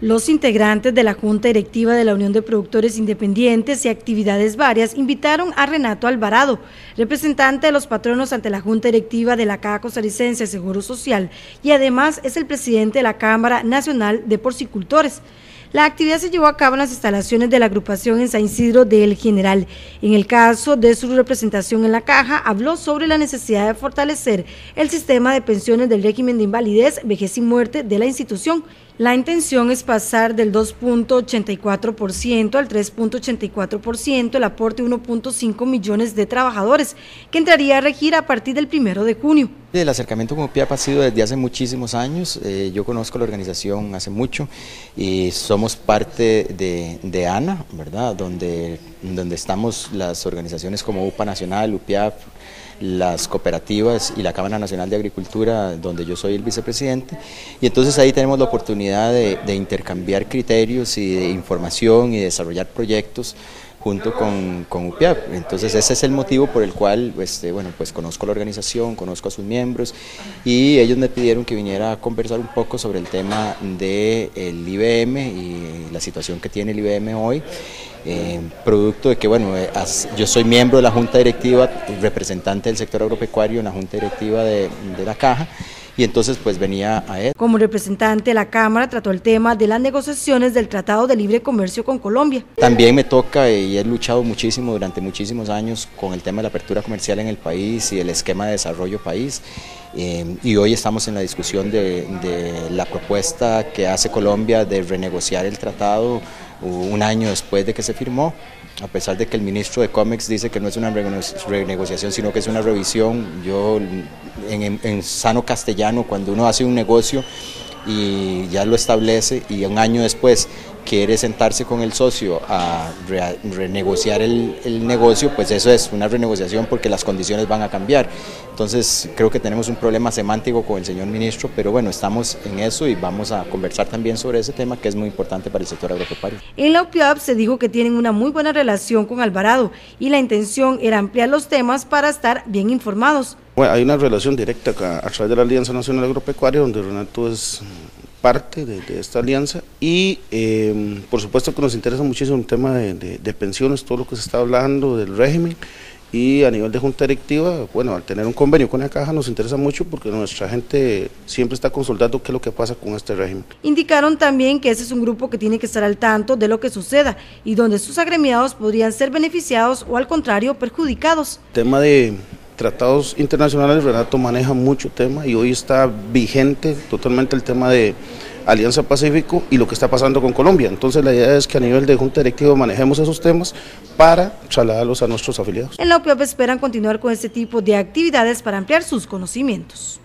Los integrantes de la Junta Directiva de la Unión de Productores Independientes y Actividades Varias invitaron a Renato Alvarado, representante de los patronos ante la Junta Directiva de la Caja Costarricense de Seguro Social y además es el presidente de la Cámara Nacional de Porcicultores. La actividad se llevó a cabo en las instalaciones de la agrupación en San Isidro del General. En el caso de su representación en la Caja, habló sobre la necesidad de fortalecer el sistema de pensiones del régimen de invalidez, vejez y muerte de la institución. La intención es pasar del 2.84% al 3.84% el aporte de 1.5 millones de trabajadores, que entraría a regir a partir del 1 de junio. El acercamiento con UPIAP ha sido desde hace muchísimos años. Yo conozco la organización hace mucho y somos parte de ANA, ¿verdad? Donde estamos las organizaciones como UPA Nacional, UPIAP, las cooperativas y la Cámara Nacional de Agricultura, donde yo soy el vicepresidente, y entonces ahí tenemos la oportunidad de intercambiar criterios y de información y de desarrollar proyectos junto con UPIAP. Entonces ese es el motivo por el cual pues conozco la organización, conozco a sus miembros y ellos me pidieron que viniera a conversar un poco sobre el tema del IVM y la situación que tiene el IVM hoy, producto de que yo soy miembro de la Junta Directiva, representante del sector agropecuario en la Junta Directiva de la Caja, y entonces pues venía a él. Como representante de la Cámara trató el tema de las negociaciones del Tratado de Libre Comercio con Colombia. También me toca y he luchado muchísimo durante muchísimos años con el tema de la apertura comercial en el país y el esquema de desarrollo país, y hoy estamos en la discusión de la propuesta que hace Colombia de renegociar el tratado un año después de que se firmó, a pesar de que el ministro de Comex dice que no es una renegociación sino que es una revisión. Yo en sano castellano, cuando uno hace un negocio y ya lo establece y un año después quiere sentarse con el socio a renegociar el negocio, pues eso es una renegociación porque las condiciones van a cambiar. Entonces creo que tenemos un problema semántico con el señor ministro, pero bueno, estamos en eso y vamos a conversar también sobre ese tema que es muy importante para el sector agropecuario. En la UPIAP se dijo que tienen una muy buena relación con Alvarado y la intención era ampliar los temas para estar bien informados. Bueno, hay una relación directa a través de la Alianza Nacional Agropecuaria, donde Renato es parte de esta alianza, y por supuesto que nos interesa muchísimo el tema de pensiones, todo lo que se está hablando del régimen, y a nivel de junta directiva, bueno, al tener un convenio con la Caja nos interesa mucho porque nuestra gente siempre está consultando qué es lo que pasa con este régimen. Indicaron también que ese es un grupo que tiene que estar al tanto de lo que suceda y donde sus agremiados podrían ser beneficiados o al contrario perjudicados. El tema de tratados internacionales, Renato maneja mucho tema y hoy está vigente totalmente el tema de Alianza Pacífico y lo que está pasando con Colombia. Entonces la idea es que a nivel de Junta Directiva manejemos esos temas para trasladarlos a nuestros afiliados. En la UPIAP esperan continuar con este tipo de actividades para ampliar sus conocimientos.